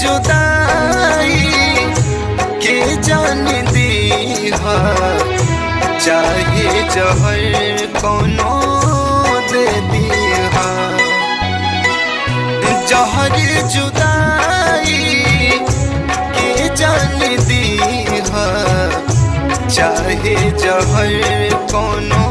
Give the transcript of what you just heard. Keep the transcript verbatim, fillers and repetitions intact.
जुदाई के जान दी है, चाहे जहर कोनो दे दी है। जहर जुदाई के जान दी है, चाहे जहर कोनो